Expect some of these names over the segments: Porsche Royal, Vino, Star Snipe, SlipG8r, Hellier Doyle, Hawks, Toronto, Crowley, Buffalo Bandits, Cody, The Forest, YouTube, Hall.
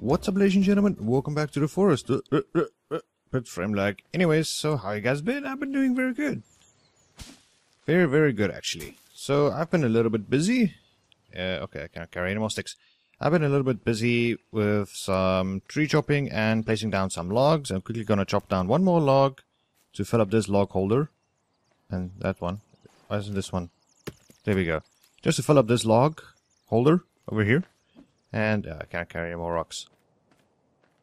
What's up, ladies and gentlemen? Welcome back to The Forest. But frame lag. Anyways, so how you guys been? I've been doing very good. Very, very good, actually. So, I've been a little bit busy. Okay, I can't carry any more sticks. I've been a little bit busy with some tree chopping and placing down some logs. I'm quickly gonna chop down one more log to fill up this log holder. And that one. Why isn't this one? There we go. Just to fill up this log holder over here. And I can't carry any more rocks.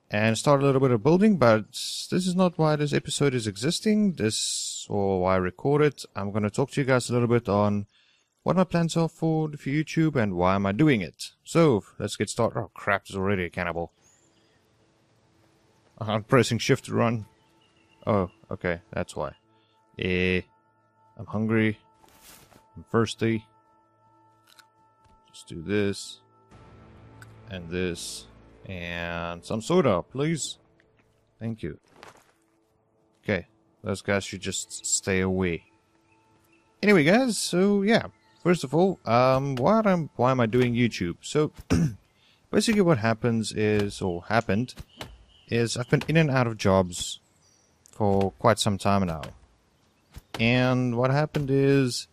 And start a little bit of building, but this is not why this episode is existing. This, or why I record it. I'm going to talk to you guys a little bit on what my plans are for YouTube and why am I doing it. So, let's get started. Oh crap, there's already a cannibal. I'm pressing shift to run. Oh, okay, that's why. I'm hungry. I'm thirsty. Just do this. And this. And some soda, please. Thank you. Okay, those guys should just stay away. Anyway, guys, so yeah. First of all, why am I doing YouTube? So, basically what happens is, or happened, is I've been in and out of jobs for quite some time now. And what happened is,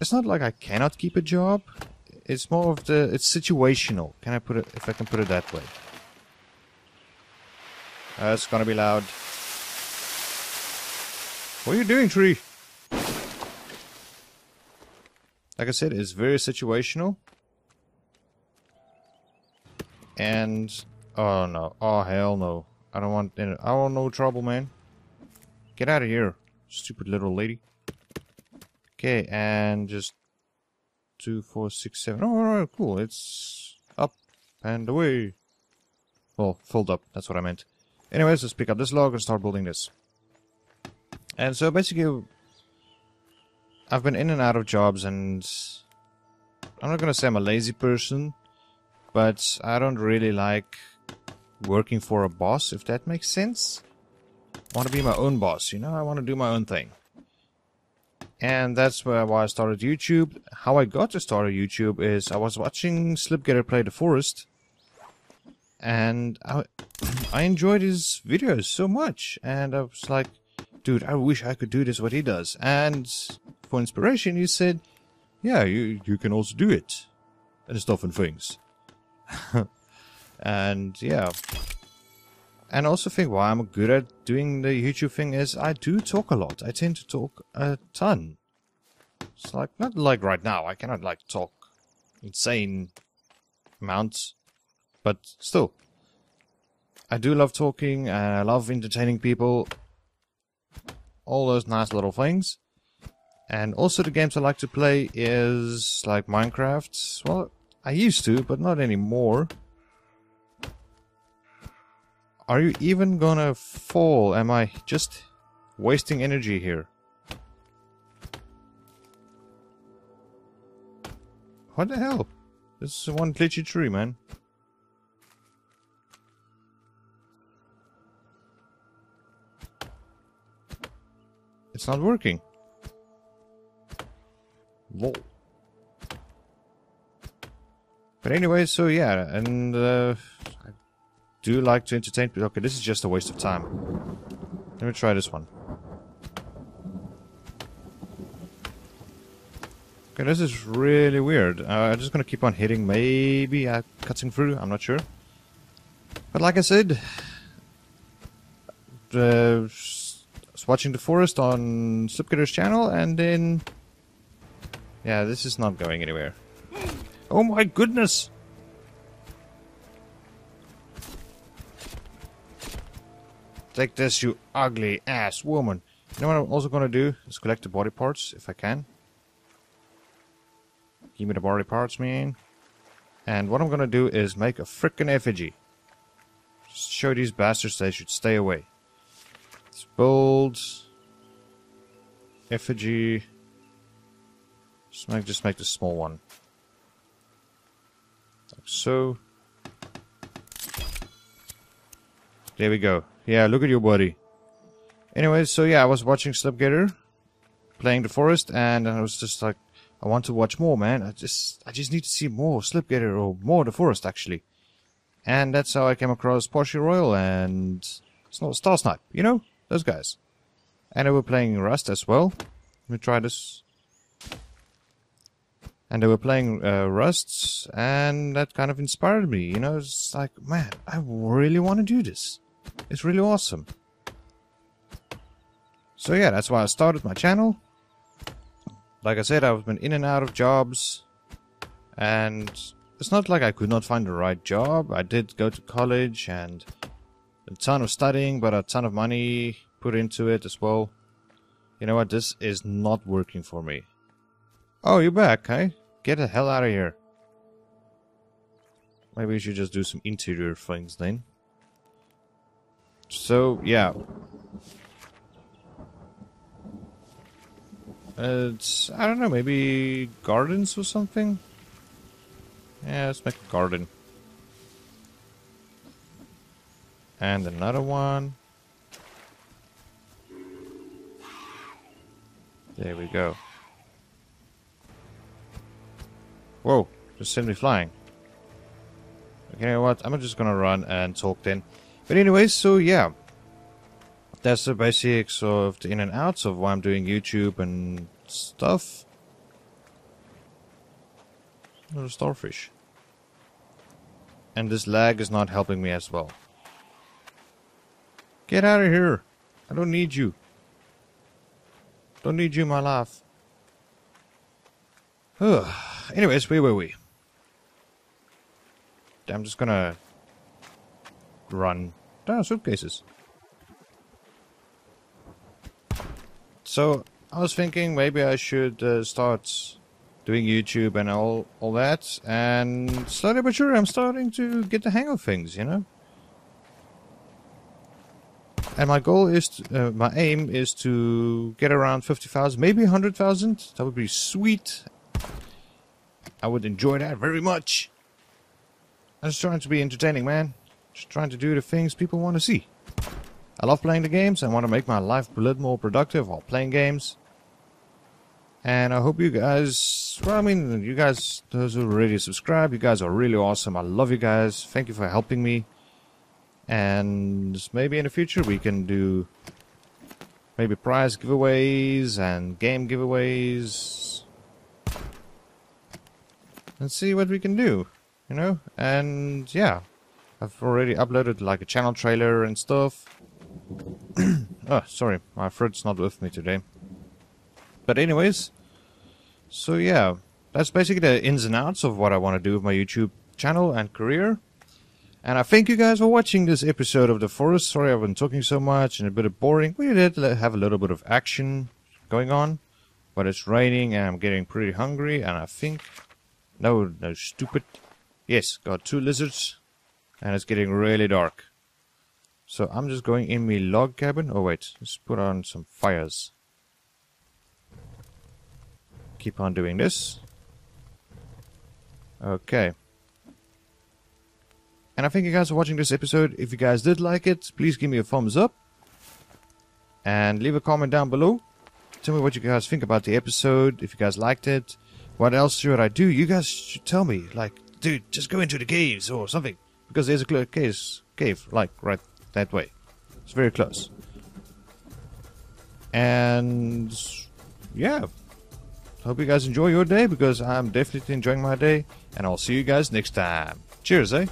it's not like I cannot keep a job. It's more of the, it's situational. Can I put it, if I can put it that way. That's gonna be loud. What are you doing, tree? Like I said, it's very situational. And, oh no, oh hell no. I don't want, I want no trouble, man. Get out of here, stupid little lady. Okay, and just 2, 4, 6, 7. Oh, cool. It's up and away. Well, fold up. That's what I meant. Anyways, let's pick up this log and start building this. And so basically, I've been in and out of jobs, and I'm not gonna say I'm a lazy person, but I don't really like working for a boss, if that makes sense. I want to be my own boss, you know? I want to do my own thing. And that's why I started YouTube. How I got to start YouTube is I was watching SlipG8r play The Forest. And I enjoyed his videos so much. And I was like, dude, I wish I could do this, what he does. And for inspiration, he said, yeah, you can also do it. And stuff and things. And yeah. And also think why I'm good at doing the YouTube thing is I do talk a lot. I tend to talk a ton. It's like, not like right now. I cannot like talk insane amounts. But still. I do love talking and I love entertaining people. All those nice little things. And also the games I like to play is like Minecraft. Well, I used to, but not anymore. Are you even gonna fall? Am I just wasting energy here? What the hell? This is one glitchy tree, man. It's not working. Whoa. But anyway, so yeah, and do you like to entertain people? Okay, this is just a waste of time. Let me try this one. Okay, this is really weird. I'm just gonna keep on hitting. Maybe I'm cutting through. I'm not sure. But like I said, I was watching The Forest on SlipG8r's channel, and then yeah, this is not going anywhere. Oh my goodness! Take this, you ugly ass woman. You know what I'm also gonna do? Is collect the body parts, if I can. Give me the body parts, man. And what I'm gonna do is make a frickin' effigy. Just show these bastards they should stay away. Let's build. Effigy. Just make the small one. Like so. There we go. Yeah, look at your body. Anyways, so yeah, I was watching SlipG8r playing The Forest, and I was just like, I want to watch more, man. I just need to see more SlipG8r, or more The Forest, actually. And that's how I came across Porsche Royal and Star Snipe, you know? Those guys. And they were playing Rust as well. Let me try this. And they were playing Rust, and that kind of inspired me, you know? It's like, man, I really want to do this. It's really awesome. So yeah, that's why I started my channel. Like I said, I've been in and out of jobs. And it's not like I could not find the right job. I did go to college and a ton of studying, but a ton of money put into it as well. You know what? This is not working for me. Oh, you're back, eh? Get the hell out of here. Maybe we should just do some interior things then. So, yeah. It's, I don't know, maybe gardens or something? Yeah, let's make a garden. And another one. There we go. Whoa, just sent me flying. Okay, you know what? I'm just gonna run and talk then. But anyways, so yeah. That's the basics of the in and outs of why I'm doing YouTube and stuff. Little starfish. And this lag is not helping me as well. Get out of here. I don't need you. Don't need you in my life. Anyways, where were we? I'm just gonna run. Oh, suitcases. So, I was thinking maybe I should start doing YouTube and all that, and slowly but surely I'm starting to get the hang of things, you know? And my goal is, my aim is to get around 50,000, maybe 100,000. That would be sweet. I would enjoy that very much. I'm just trying to be entertaining, man. Just trying to do the things people want to see. I love playing the games and want to make my life a little more productive while playing games. And I hope you guys, well, I mean, you guys, those who already subscribe, you guys are really awesome. I love you guys. Thank you for helping me. And maybe in the future we can do maybe prize giveaways and game giveaways. And see what we can do, you know? And yeah, I've already uploaded like a channel trailer and stuff. Oh, sorry, my throat's not with me today. But anyways, so yeah, that's basically the ins and outs of what I want to do with my YouTube channel and career. And I thank you guys for watching this episode of The Forest. Sorry I've been talking so much and a bit of boring. We did have a little bit of action going on, but it's raining and I'm getting pretty hungry. And I think, no stupid, yes, got two lizards and it's getting really dark. So I'm just going in my log cabin. Oh wait, let's put on some fires. Keep on doing this. Okay. And I thank you guys for watching this episode. If you guys did like it, please give me a thumbs up. And leave a comment down below. Tell me what you guys think about the episode. If you guys liked it. What else should I do? You guys should tell me. Like, dude, just go into the caves or something. Because there's a clear cave, like, right that way. It's very close. And yeah. Hope you guys enjoy your day, because I'm definitely enjoying my day. And I'll see you guys next time. Cheers, eh?